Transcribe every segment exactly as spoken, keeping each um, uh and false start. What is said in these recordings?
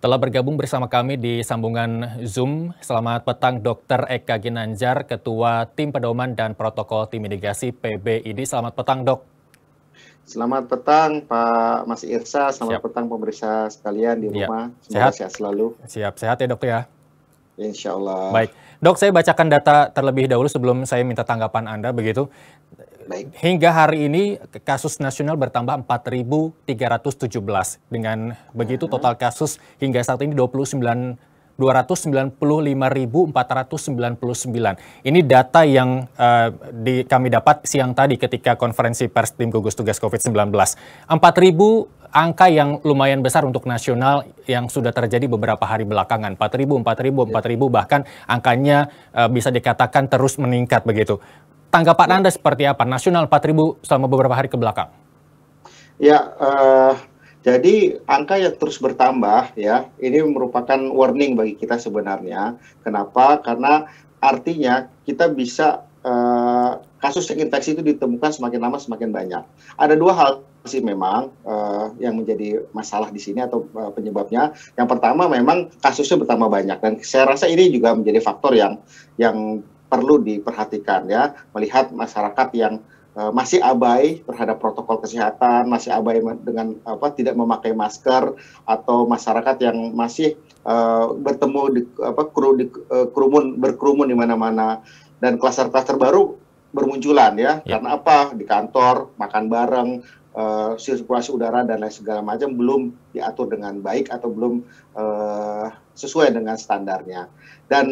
Telah bergabung bersama kami di sambungan Zoom. Selamat petang Dokter Eka Ginanjar, Ketua Tim Pedoman dan Protokol Tim Mitigasi P B I D I. Selamat petang, Dok. Selamat petang Pak Mas Irsa, selamat Siap. petang pemirsa sekalian di rumah. Ya. Semoga sehat. sehat selalu. Siap, sehat ya Dok ya. Insya Allah. Baik, Dok, saya bacakan data terlebih dahulu sebelum saya minta tanggapan Anda begitu. Baik. Hingga hari ini kasus nasional bertambah empat ribu tiga ratus tujuh belas. Dengan begitu uh-huh. total kasus hingga saat ini dua puluh sembilan dua ratus sembilan puluh lima ribu empat ratus sembilan puluh sembilan. Ini data yang uh, di, kami dapat siang tadi ketika konferensi pers tim gugus tugas COVID sembilan belas. empat ribu angka yang lumayan besar untuk nasional yang sudah terjadi beberapa hari belakangan. empat ribu, empat ribu, empat ribu bahkan angkanya uh, bisa dikatakan terus meningkat begitu. Tanggapan Anda seperti apa? Nasional empat ribu selama beberapa hari ke belakang. Ya, uh, jadi angka yang terus bertambah ya, ini merupakan warning bagi kita sebenarnya. Kenapa? Karena artinya kita bisa uh, kasus infeksi itu ditemukan semakin lama semakin banyak. Ada dua hal sih memang uh, yang menjadi masalah di sini atau uh, penyebabnya. Yang pertama memang kasusnya bertambah banyak dan saya rasa ini juga menjadi faktor yang yang perlu diperhatikan ya, melihat masyarakat yang uh, masih abai terhadap protokol kesehatan, masih abai dengan apa tidak memakai masker, atau masyarakat yang masih uh, bertemu di apa kru, di, uh, kerumun berkerumun di mana-mana, dan klaster-klaster baru bermunculan ya, ya. Karena apa? Di kantor, makan bareng, uh, sirkulasi udara dan lain segala macam belum diatur dengan baik atau belum uh, sesuai dengan standarnya. Dan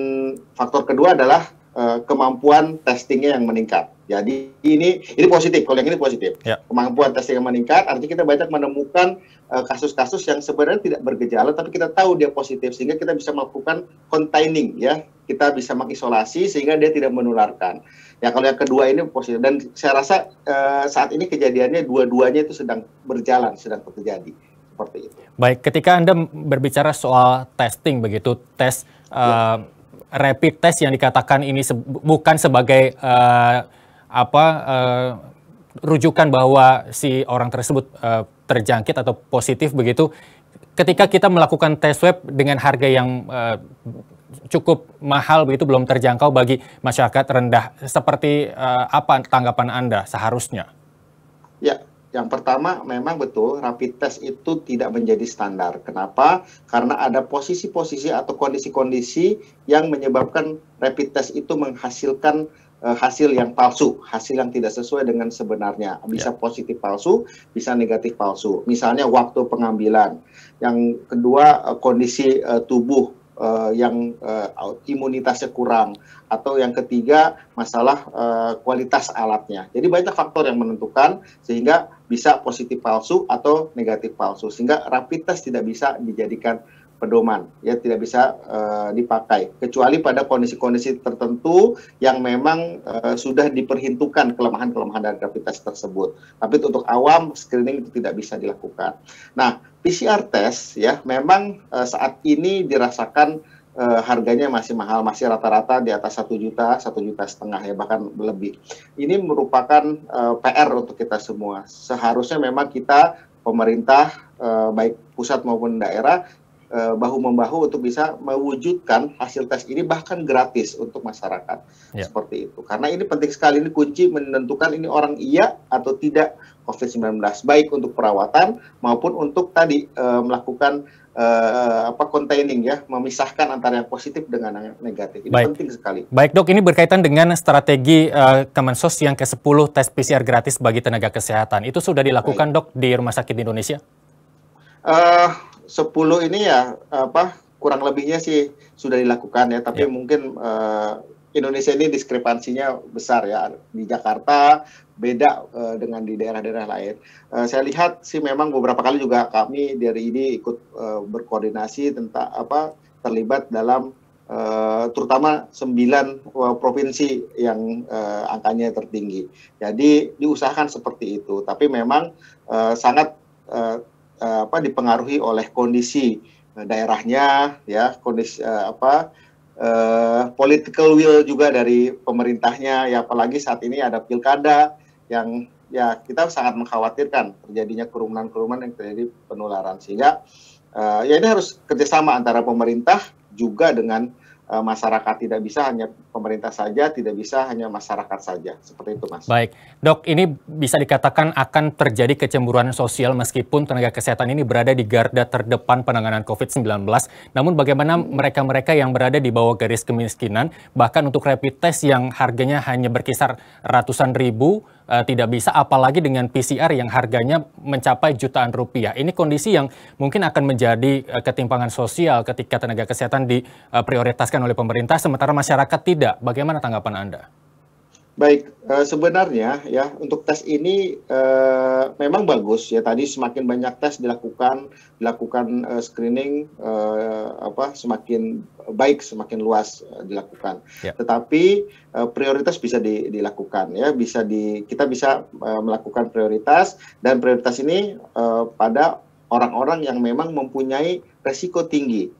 faktor kedua adalah kemampuan testingnya yang meningkat. Jadi ini ini positif, kalau yang ini positif. Ya. Kemampuan testing yang meningkat, artinya kita banyak menemukan kasus-kasus uh, yang sebenarnya tidak bergejala, tapi kita tahu dia positif, sehingga kita bisa melakukan containing, ya. Kita bisa mengisolasi sehingga dia tidak menularkan. Ya, kalau yang kedua ini positif. Dan saya rasa uh, saat ini kejadiannya dua-duanya itu sedang berjalan, sedang terjadi. Seperti itu. Baik, ketika Anda berbicara soal testing, begitu, tes... Uh, ya. Rapid test yang dikatakan ini se bukan sebagai uh, apa uh, rujukan bahwa si orang tersebut uh, terjangkit atau positif begitu. Ketika kita melakukan tes swab dengan harga yang uh, cukup mahal begitu, belum terjangkau bagi masyarakat rendah. Seperti uh, apa tanggapan Anda seharusnya? Ya. Yang pertama memang betul rapid test itu tidak menjadi standar. Kenapa? Karena ada posisi-posisi atau kondisi-kondisi yang menyebabkan rapid test itu menghasilkan uh, hasil yang palsu, hasil yang tidak sesuai dengan sebenarnya. Bisa yeah. positif palsu, bisa negatif palsu. Misalnya waktu pengambilan. Yang kedua uh, kondisi uh, tubuh uh, yang uh, imunitasnya kurang. Atau yang ketiga, masalah uh, kualitas alatnya. Jadi banyak faktor yang menentukan sehingga bisa positif palsu atau negatif palsu. Sehingga rapid test tidak bisa dijadikan pedoman, ya tidak bisa uh, dipakai. Kecuali pada kondisi-kondisi tertentu yang memang uh, sudah diperhitungkan kelemahan-kelemahan dari rapid test tersebut. Tapi untuk awam, screening itu tidak bisa dilakukan. Nah, P C R test ya memang uh, saat ini dirasakan Uh, harganya masih mahal, masih rata-rata di atas satu juta, satu juta setengah ya, bahkan lebih. Ini merupakan uh, P R untuk kita semua. Seharusnya memang kita, pemerintah, uh, baik pusat maupun daerah, uh, bahu-membahu untuk bisa mewujudkan hasil tes ini bahkan gratis untuk masyarakat. Ya. Seperti itu. Karena ini penting sekali, ini kunci menentukan ini orang iya atau tidak COVID sembilan belas, baik untuk perawatan maupun untuk tadi uh, melakukan Uh, apa containing ya, memisahkan antara yang positif dengan yang negatif. Ini Baik. penting sekali. Baik Dok, ini berkaitan dengan strategi uh, Kemensos yang ke sepuluh tes P C R gratis bagi tenaga kesehatan. Itu sudah dilakukan Baik. Dok di rumah sakit di Indonesia? Uh, sepuluh ini ya apa kurang lebihnya sih sudah dilakukan ya, tapi yeah. mungkin uh, Indonesia ini diskrepansinya besar ya, di Jakarta beda uh, dengan di daerah-daerah lain. Uh, saya lihat sih memang beberapa kali juga kami dari I D I ikut uh, berkoordinasi tentang apa terlibat dalam uh, terutama sembilan uh, provinsi yang uh, angkanya tertinggi. Jadi diusahakan seperti itu, tapi memang uh, sangat uh, uh, apa dipengaruhi oleh kondisi uh, daerahnya ya, kondisi uh, apa Uh, political will juga dari pemerintahnya, ya apalagi saat ini ada pilkada yang ya kita sangat mengkhawatirkan terjadinya kerumunan-kerumunan yang terjadi penularan. Sehingga uh, ya ini harus kerjasama antara pemerintah juga dengan uh, masyarakat. Tidak bisa hanya pemerintah saja, tidak bisa hanya masyarakat saja. Seperti itu, Mas. Baik. Dok, ini bisa dikatakan akan terjadi kecemburuan sosial meskipun tenaga kesehatan ini berada di garda terdepan penanganan covid sembilan belas. Namun bagaimana mereka-mereka yang berada di bawah garis kemiskinan, bahkan untuk rapid test yang harganya hanya berkisar ratusan ribu, tidak bisa, apalagi dengan P C R yang harganya mencapai jutaan rupiah. Ini kondisi yang mungkin akan menjadi ketimpangan sosial ketika tenaga kesehatan diprioritaskan oleh pemerintah, sementara masyarakat tidak. Bagaimana tanggapan Anda? Baik, sebenarnya ya untuk tes ini eh, memang bagus ya, tadi semakin banyak tes dilakukan, dilakukan eh, screening eh, apa semakin baik, semakin luas eh, dilakukan. Ya. Tetapi eh, prioritas bisa di, dilakukan ya, bisa di kita bisa eh, melakukan prioritas, dan prioritas ini eh, pada orang-orang yang memang mempunyai resiko tinggi.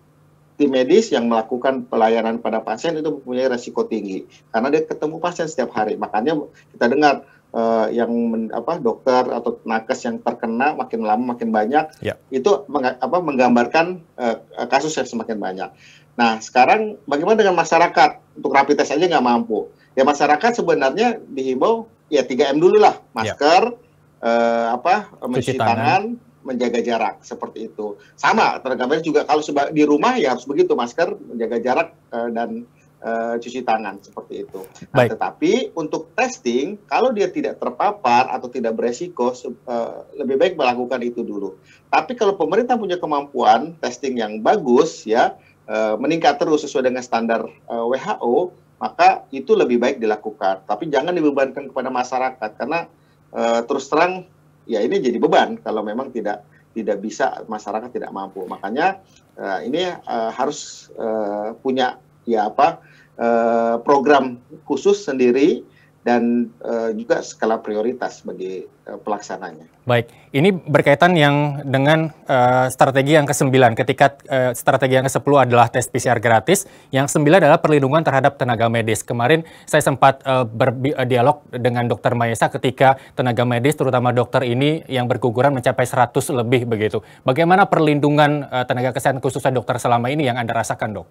Tim medis yang melakukan pelayanan pada pasien itu mempunyai resiko tinggi karena dia ketemu pasien setiap hari. Makanya kita dengar uh, yang men, apa dokter atau nakes yang terkena makin lama makin banyak, ya. Itu meng, apa, menggambarkan uh, kasus yang semakin banyak. Nah sekarang bagaimana dengan masyarakat? Untuk rapid test aja nggak mampu. Ya masyarakat sebenarnya dihimbau ya tiga M dulu lah, masker, ya. uh, apa, mencuci tangan, menjaga jarak, seperti itu. Sama tenaga medis juga kalau di rumah ya harus begitu, masker, menjaga jarak dan uh, cuci tangan, seperti itu. Nah, tetapi untuk testing kalau dia tidak terpapar atau tidak beresiko uh, lebih baik melakukan itu dulu. Tapi kalau pemerintah punya kemampuan testing yang bagus ya uh, meningkat terus sesuai dengan standar uh, W H O, maka itu lebih baik dilakukan. Tapi jangan dibebankan kepada masyarakat karena uh, terus terang ya ini jadi beban kalau memang tidak tidak bisa, masyarakat tidak mampu. Makanya uh, ini uh, harus uh, punya ya apa uh, program khusus sendiri dan uh, juga skala prioritas bagi uh, pelaksananya. Baik, ini berkaitan yang dengan uh, strategi yang kesembilan, ketika uh, strategi yang kesepuluh adalah tes P C R gratis, yang kesembilan adalah perlindungan terhadap tenaga medis. Kemarin saya sempat uh, berdialog dengan dokter Maisa ketika tenaga medis, terutama dokter ini yang berguguran mencapai seratus lebih begitu. Bagaimana perlindungan uh, tenaga kesehatan khususnya dokter selama ini yang Anda rasakan, Dok?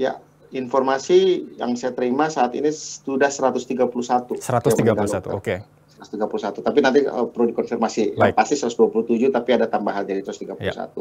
Ya. Informasi yang saya terima saat ini sudah seratus tiga puluh satu. seratus tiga puluh satu, oke. Okay. seratus tiga puluh satu, tapi nanti uh, perlu dikonfirmasi. Like. Pasti seratus dua puluh tujuh, tapi ada tambahan jadi seratus tiga puluh satu.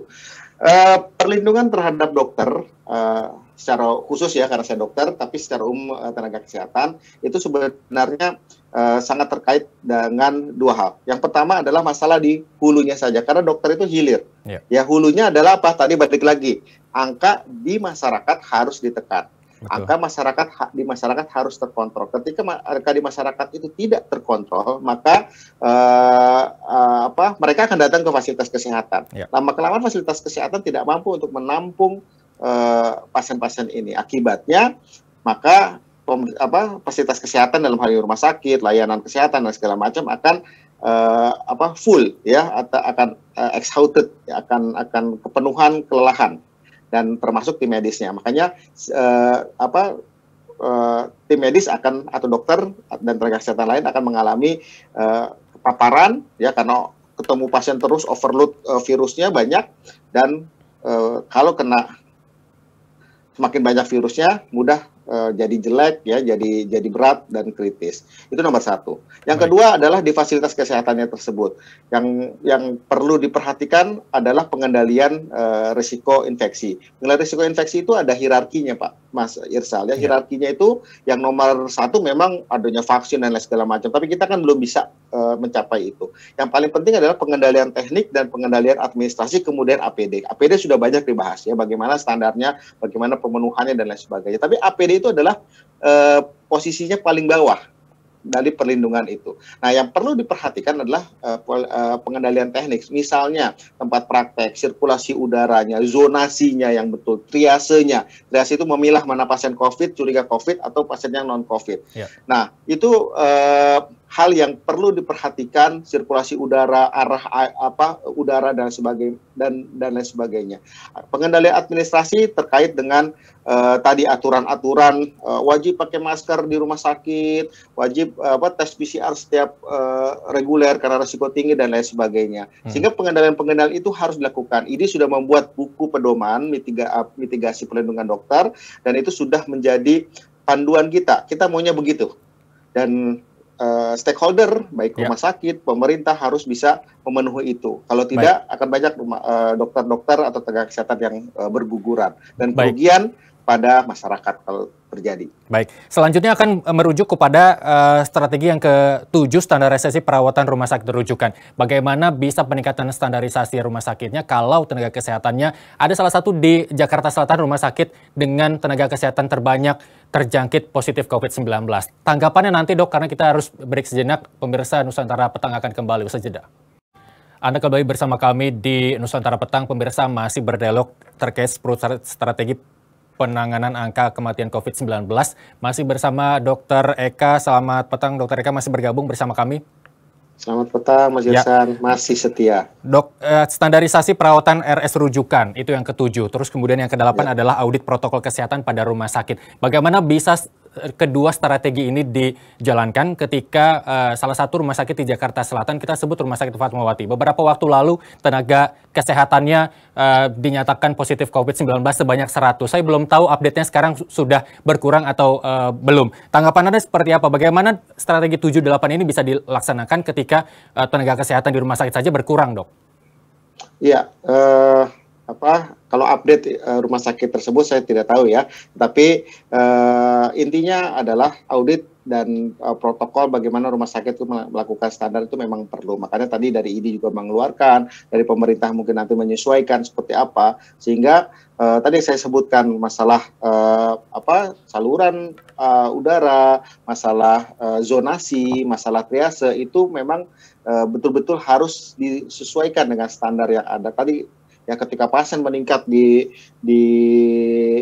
Yeah. Uh, perlindungan terhadap dokter, uh, secara khusus ya karena saya dokter, tapi secara umum uh, tenaga kesehatan, itu sebenarnya uh, sangat terkait dengan dua hal. Yang pertama adalah masalah di hulunya saja, karena dokter itu hilir. Yeah. Ya hulunya adalah apa? Tadi balik lagi, angka di masyarakat harus ditekan. Betul. Angka masyarakat di masyarakat harus terkontrol. Ketika angka di masyarakat itu tidak terkontrol, maka uh, uh, apa? mereka akan datang ke fasilitas kesehatan. Ya. Lama kelamaan fasilitas kesehatan tidak mampu untuk menampung pasien-pasien uh, ini. Akibatnya, maka pem, apa, fasilitas kesehatan dalam hal rumah sakit, layanan kesehatan dan segala macam akan uh, apa full, ya, atau akan uh, exhausted, ya, akan akan kepenuhan, kelelahan. Dan termasuk tim medisnya, makanya uh, apa uh, tim medis akan atau dokter dan tenaga kesehatan lain akan mengalami uh, paparan ya karena ketemu pasien terus, overload uh, virusnya banyak, dan uh, kalau kena semakin banyak virusnya mudah uh, jadi jelek ya, jadi jadi berat dan kritis. Itu nomor satu. Yang kedua adalah di fasilitas kesehatannya tersebut. Yang yang perlu diperhatikan adalah pengendalian uh, risiko infeksi. Pengendalian risiko infeksi itu ada hierarkinya, Pak Mas Irsa. Ya, hierarkinya itu yang nomor satu memang adanya vaksin dan lain segala macam. Tapi kita kan belum bisa uh, mencapai itu. Yang paling penting adalah pengendalian teknik dan pengendalian administrasi, kemudian A P D. A P D sudah banyak dibahas ya, bagaimana standarnya, bagaimana pemenuhannya dan lain sebagainya. Tapi A P D itu adalah uh, posisinya paling bawah dari perlindungan itu. Nah, yang perlu diperhatikan adalah uh, uh, pengendalian teknis, misalnya tempat praktek, sirkulasi udaranya, zonasinya yang betul, triasenya. Triase itu memilah mana pasien COVID, curiga COVID, atau pasien yang non-COVID. Ya. Nah, itu uh, hal yang perlu diperhatikan, sirkulasi udara, arah apa udara dan sebagainya dan dan lain sebagainya. Pengendalian administrasi terkait dengan uh, tadi aturan-aturan uh, wajib pakai masker di rumah sakit, wajib uh, apa tes P C R setiap uh, reguler karena risiko tinggi dan lain sebagainya. Hmm. Sehingga pengendalian-pengendalian itu harus dilakukan. I D I sudah membuat buku pedoman mitiga, mitigasi perlindungan dokter, dan itu sudah menjadi panduan kita. Kita maunya begitu. Dan Uh, stakeholder, baik ya. Rumah sakit, pemerintah harus bisa memenuhi itu. Kalau tidak, baik. Akan banyak dokter-dokter uh, atau tenaga kesehatan yang uh, berguguran. Dan kerugian pada masyarakat kalau terjadi. Baik, selanjutnya akan merujuk kepada uh, strategi yang ketujuh, standarisasi perawatan rumah sakit rujukan. Bagaimana bisa peningkatan standarisasi rumah sakitnya kalau tenaga kesehatannya, ada salah satu di Jakarta Selatan rumah sakit dengan tenaga kesehatan terbanyak terjangkit positif COVID sembilan belas. Tanggapannya nanti dok, karena kita harus break sejenak. Pemirsa Nusantara Petang akan kembali usai jeda. Anda kembali bersama kami di Nusantara Petang. Pemirsa masih berdialog terkait strategi penanganan angka kematian COVID sembilan belas. Masih bersama dokter Eka. Selamat petang, dokter Eka masih bergabung bersama kami. Selamat petang, Mas Irsa, ya. Masih setia. Dok, eh, standarisasi perawatan R S rujukan, itu yang ketujuh. Terus kemudian yang kedelapan ya. Adalah audit protokol kesehatan pada rumah sakit. Bagaimana bisa eh, kedua strategi ini dijalankan ketika eh, salah satu rumah sakit di Jakarta Selatan, kita sebut rumah sakit Fatmawati. Beberapa waktu lalu tenaga kesehatannya eh, dinyatakan positif COVID sembilan belas sebanyak seratus. Saya belum tahu update-nya sekarang sudah berkurang atau eh, belum. Tanggapan Anda seperti apa? Bagaimana strategi tujuh delapan ini bisa dilaksanakan ketika tenaga kesehatan di rumah sakit saja berkurang, dok? Ya, eh, apa kalau update eh, rumah sakit tersebut saya tidak tahu ya. Tapi eh, intinya adalah audit dan eh, protokol bagaimana rumah sakit itu melakukan standar itu memang perlu. Makanya tadi dari I D I juga mengeluarkan, dari pemerintah mungkin nanti menyesuaikan seperti apa sehingga eh, tadi saya sebutkan masalah eh, apa saluran Uh, udara, masalah uh, zonasi, masalah triase itu memang betul-betul uh, harus disesuaikan dengan standar yang ada. Tadi ya ketika pasien meningkat di di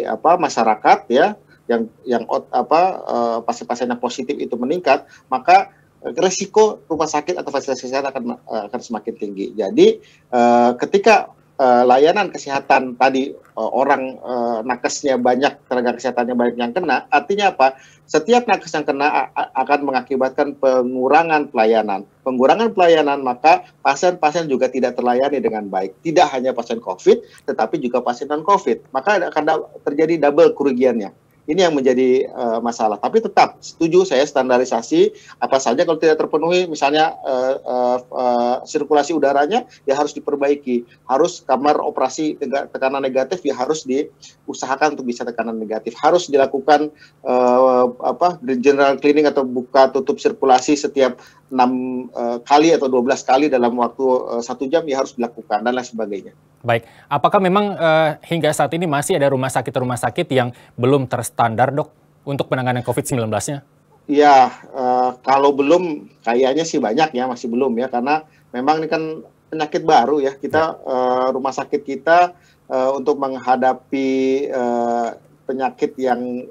apa masyarakat ya yang yang apa uh, pasien-pasien yang positif itu meningkat, maka resiko rumah sakit atau fasilitas kesehatan akan uh, akan semakin tinggi. Jadi uh, ketika Uh, layanan kesehatan tadi uh, orang uh, nakesnya banyak, tenaga kesehatannya banyak yang kena, artinya apa? Setiap nakes yang kena akan mengakibatkan pengurangan pelayanan. Pengurangan pelayanan maka pasien-pasien juga tidak terlayani dengan baik. Tidak hanya pasien COVID, tetapi juga pasien non-COVID. Maka akan da terjadi double kerugiannya. Ini yang menjadi uh, masalah. Tapi tetap setuju saya standarisasi apa saja kalau tidak terpenuhi, misalnya uh, uh, uh, sirkulasi udaranya ya harus diperbaiki, harus kamar operasi tekanan negatif ya harus diusahakan untuk bisa tekanan negatif, harus dilakukan uh, apa general cleaning atau buka tutup sirkulasi setiap enam uh, kali atau dua belas kali dalam waktu satu uh, jam ya harus dilakukan dan lain sebagainya. Baik, apakah memang uh, hingga saat ini masih ada rumah sakit-rumah sakit yang belum terstandar, dok, untuk penanganan COVID sembilan belas-nya? Ya, uh, kalau belum kayaknya sih banyak ya, masih belum ya, karena memang ini kan penyakit baru ya. Kita uh, rumah sakit kita uh, untuk menghadapi uh, penyakit yang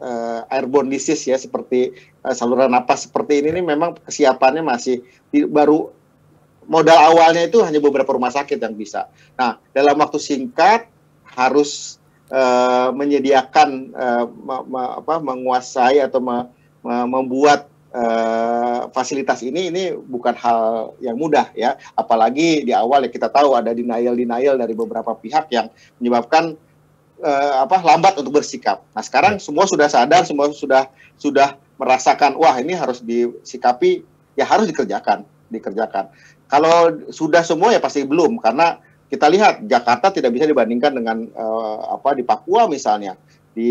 Uh, airborne disease ya seperti uh, saluran napas seperti ini, ini memang kesiapannya masih di, baru modal awalnya itu hanya beberapa rumah sakit yang bisa. Nah dalam waktu singkat harus uh, menyediakan uh, me, me, apa, menguasai atau me, me, membuat Uh, fasilitas ini ini bukan hal yang mudah ya, apalagi di awal ya kita tahu ada denial-denial dari beberapa pihak yang menyebabkan Uh, apa lambat untuk bersikap. Nah sekarang semua sudah sadar, semua sudah sudah merasakan wah ini harus disikapi ya harus dikerjakan dikerjakan. Kalau sudah semua ya pasti belum, karena kita lihat Jakarta tidak bisa dibandingkan dengan uh, apa di Papua misalnya, di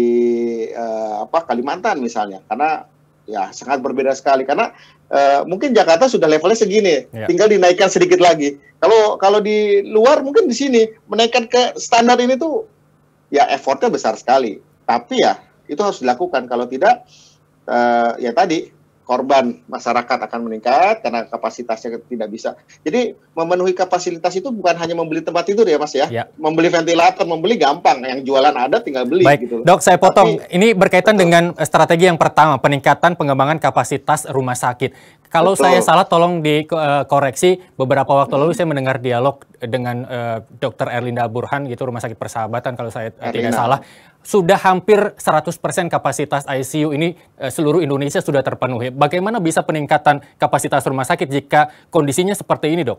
uh, apa Kalimantan misalnya, karena ya sangat berbeda sekali karena uh, mungkin Jakarta sudah levelnya segini, ya. Tinggal dinaikkan sedikit lagi. Kalau kalau di luar mungkin di sini menaikkan ke standar ini tuh ya effortnya besar sekali, tapi ya itu harus dilakukan. Kalau tidak, uh, ya tadi korban masyarakat akan meningkat karena kapasitasnya tidak bisa. Jadi memenuhi kapasitas itu bukan hanya membeli tempat tidur ya mas ya, ya. Membeli ventilator, membeli gampang, yang jualan ada tinggal beli. Baik, gitu. Dok saya potong, tapi ini berkaitan betul. Dengan strategi yang pertama, peningkatan pengembangan kapasitas rumah sakit. Kalau Betul. saya salah tolong dikoreksi. Beberapa waktu lalu saya mendengar dialog dengan uh, Dokter Erlina Burhan gitu, Rumah Sakit Persahabatan kalau saya uh, tidak salah. Sudah hampir seratus persen kapasitas I C U ini uh, seluruh Indonesia sudah terpenuhi. Bagaimana bisa peningkatan kapasitas rumah sakit jika kondisinya seperti ini, Dok?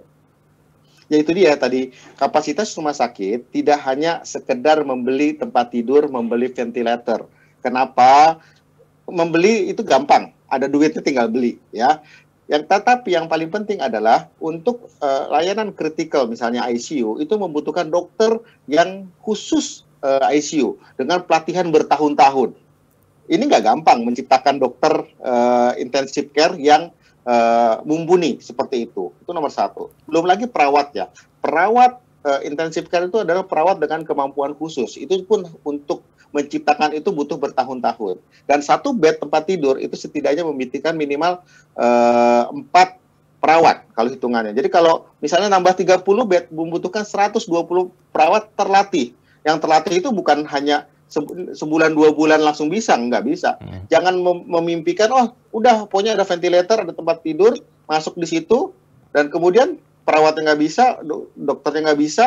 Ya itu dia tadi, kapasitas rumah sakit tidak hanya sekedar membeli tempat tidur, membeli ventilator. Kenapa? Membeli itu gampang. Ada duitnya tinggal beli, ya. Yang tetapi yang paling penting adalah untuk uh, layanan kritikal, misalnya I C U, itu membutuhkan dokter yang khusus uh, I C U dengan pelatihan bertahun-tahun. Ini nggak gampang menciptakan dokter uh, intensive care yang uh, mumpuni seperti itu. Itu nomor satu. Belum lagi perawat ya. Perawat uh, intensive care itu adalah perawat dengan kemampuan khusus. Itu pun untuk menciptakan itu butuh bertahun-tahun. Dan satu bed tempat tidur itu setidaknya membutuhkan minimal empat perawat kalau hitungannya. Jadi kalau misalnya nambah tiga puluh bed, membutuhkan seratus dua puluh perawat terlatih. Yang terlatih itu bukan hanya sebulan dua bulan langsung bisa, nggak bisa. Hmm. Jangan mem memimpikan, oh udah pokoknya ada ventilator, ada tempat tidur, masuk di situ, dan kemudian perawatnya nggak bisa, do dokternya nggak bisa,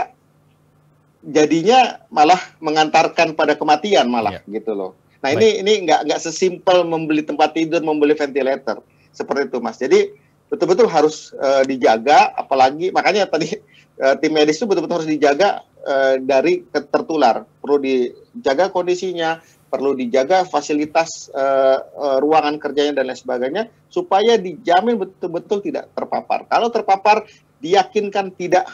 jadinya malah mengantarkan pada kematian malah yeah. gitu loh. Nah Baik. ini ini nggak nggak sesimpel membeli tempat tidur, membeli ventilator seperti itu, Mas. Jadi betul-betul harus uh, dijaga, apalagi makanya tadi uh, tim medis itu betul-betul harus dijaga uh, dari tertular. Perlu dijaga kondisinya, perlu dijaga fasilitas uh, uh, ruangan kerjanya dan lain sebagainya supaya dijamin betul-betul tidak terpapar. Kalau terpapar, diyakinkan tidak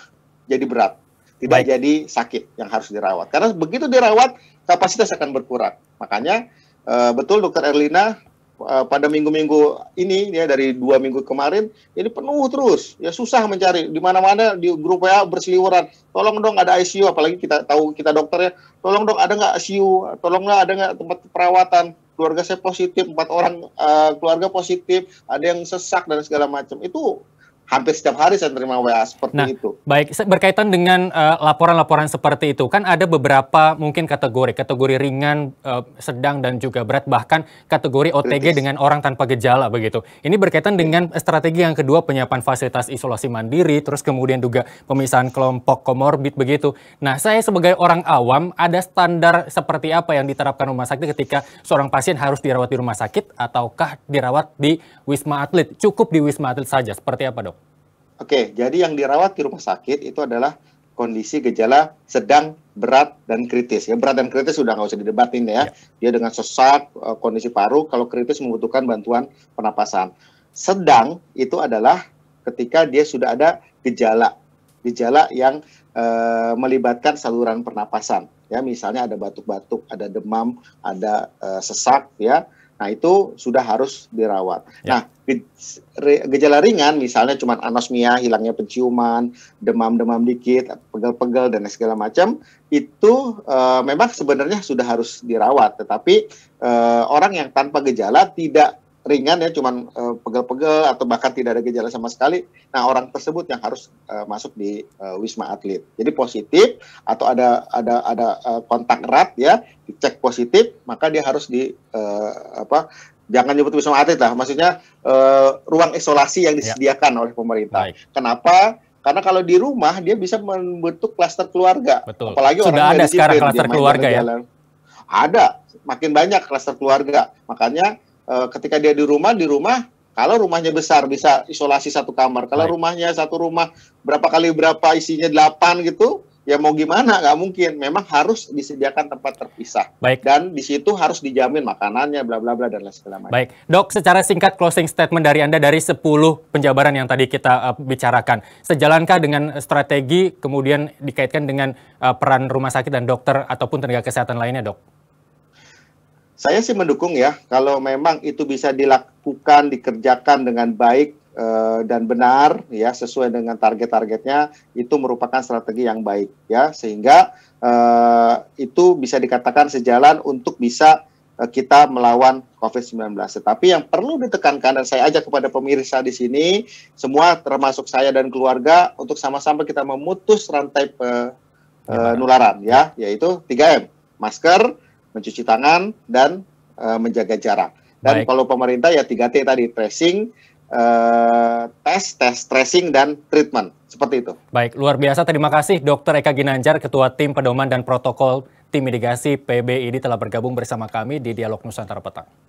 jadi berat. Tidak Baik. jadi sakit yang harus dirawat. Karena begitu dirawat, kapasitas akan berkurang. Makanya, uh, betul Dokter Erlina, uh, pada minggu-minggu ini, ya dari dua minggu kemarin, ini penuh terus. Ya susah mencari. Di mana-mana di grup W A berseliweran. Tolong dong ada I C U, apalagi kita tahu kita dokternya. Tolong dong ada nggak I C U, tolonglah ada nggak tempat perawatan. Keluarga saya positif, empat orang uh, keluarga positif, ada yang sesak dan segala macam. Itu hampir setiap hari saya terima W A seperti nah, itu. Baik, berkaitan dengan laporan-laporan uh, seperti itu, kan ada beberapa mungkin kategori, kategori ringan, uh, sedang, dan juga berat, bahkan kategori O T G Kritis. dengan orang tanpa gejala begitu. Ini berkaitan dengan strategi yang kedua, penyiapan fasilitas isolasi mandiri, terus kemudian juga pemisahan kelompok komorbid begitu. Nah, saya sebagai orang awam, ada standar seperti apa yang diterapkan rumah sakit ketika seorang pasien harus dirawat di rumah sakit, ataukah dirawat di Wisma Atlet? Cukup di Wisma Atlet saja, seperti apa, Dok? Oke, jadi yang dirawat di rumah sakit itu adalah kondisi gejala sedang, berat, dan kritis. Ya, berat dan kritis sudah nggak usah didebatin ya. Dia dengan sesak, kondisi paru, kalau kritis membutuhkan bantuan pernapasan. Sedang itu adalah ketika dia sudah ada gejala, gejala yang e, melibatkan saluran pernapasan. Ya, misalnya ada batuk-batuk, ada demam, ada e, sesak, ya. Nah, itu sudah harus dirawat. Ya. Nah, gejala ringan misalnya cuma anosmia, hilangnya penciuman, demam-demam dikit, pegel-pegel, dan segala macam, itu uh, memang sebenarnya sudah harus dirawat. Tetapi uh, orang yang tanpa gejala tidak ringan ya, cuma uh, pegel-pegel atau bahkan tidak ada gejala sama sekali, nah orang tersebut yang harus uh, masuk di uh, Wisma Atlet. Jadi positif atau ada ada ada uh, kontak erat ya, dicek positif, maka dia harus di uh, apa jangan nyebut Wisma Atlet lah, maksudnya uh, ruang isolasi yang disediakan ya. oleh pemerintah. Baik. Kenapa? Karena kalau di rumah dia bisa membentuk klaster keluarga. Betul. Apalagi sudah orang ada disiplin, sekarang klaster keluarga ya. Jalan. Ada makin banyak klaster keluarga. Makanya uh, ketika dia di rumah, di rumah kalau rumahnya besar bisa isolasi satu kamar. Kalau Baik. rumahnya satu rumah berapa kali berapa isinya delapan gitu. Ya mau gimana, nggak mungkin. Memang harus disediakan tempat terpisah. Baik. Dan di situ harus dijamin makanannya, bla bla bla dan lain sebagainya. Baik, Dok. Secara singkat closing statement dari Anda dari sepuluh penjabaran yang tadi kita uh, bicarakan, sejalankah dengan strategi kemudian dikaitkan dengan uh, peran rumah sakit dan dokter ataupun tenaga kesehatan lainnya, Dok? Saya sih mendukung ya. Kalau memang itu bisa dilakukan, dikerjakan dengan baik dan benar ya, sesuai dengan target-targetnya, itu merupakan strategi yang baik ya, sehingga uh, itu bisa dikatakan sejalan untuk bisa uh, kita melawan COVID sembilan belas. Tetapi yang perlu ditekankan, dan saya ajak kepada pemirsa di sini semua termasuk saya dan keluarga, untuk sama-sama kita memutus rantai penularan ya, yaitu tiga M, masker, mencuci tangan, dan uh, menjaga jarak. Dan baik. Kalau pemerintah ya tiga T tadi, tracing, Uh, tes, tes, tracing, dan treatment. Seperti itu. Baik, luar biasa. Terima kasih Dokter Eka Ginanjar, Ketua Tim Pedoman dan Protokol Tim Mitigasi P B I D telah bergabung bersama kami di Dialog Nusantara Petang.